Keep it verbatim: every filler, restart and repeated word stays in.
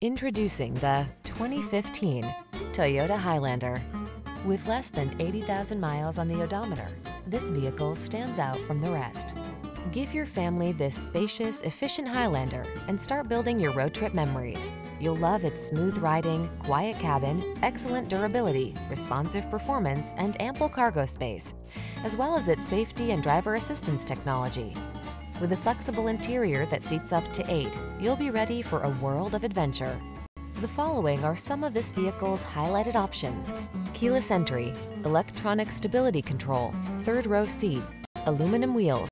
Introducing the twenty fifteen Toyota Highlander. With less than eighty thousand miles on the odometer, this vehicle stands out from the rest. Give your family this spacious, efficient Highlander and start building your road trip memories. You'll love its smooth riding, quiet cabin, excellent durability, responsive performance, and ample cargo space, as well as its safety and driver assistance technology. With a flexible interior that seats up to eight, you'll be ready for a world of adventure. The following are some of this vehicle's highlighted options: keyless entry, electronic stability control, third row seat, aluminum wheels,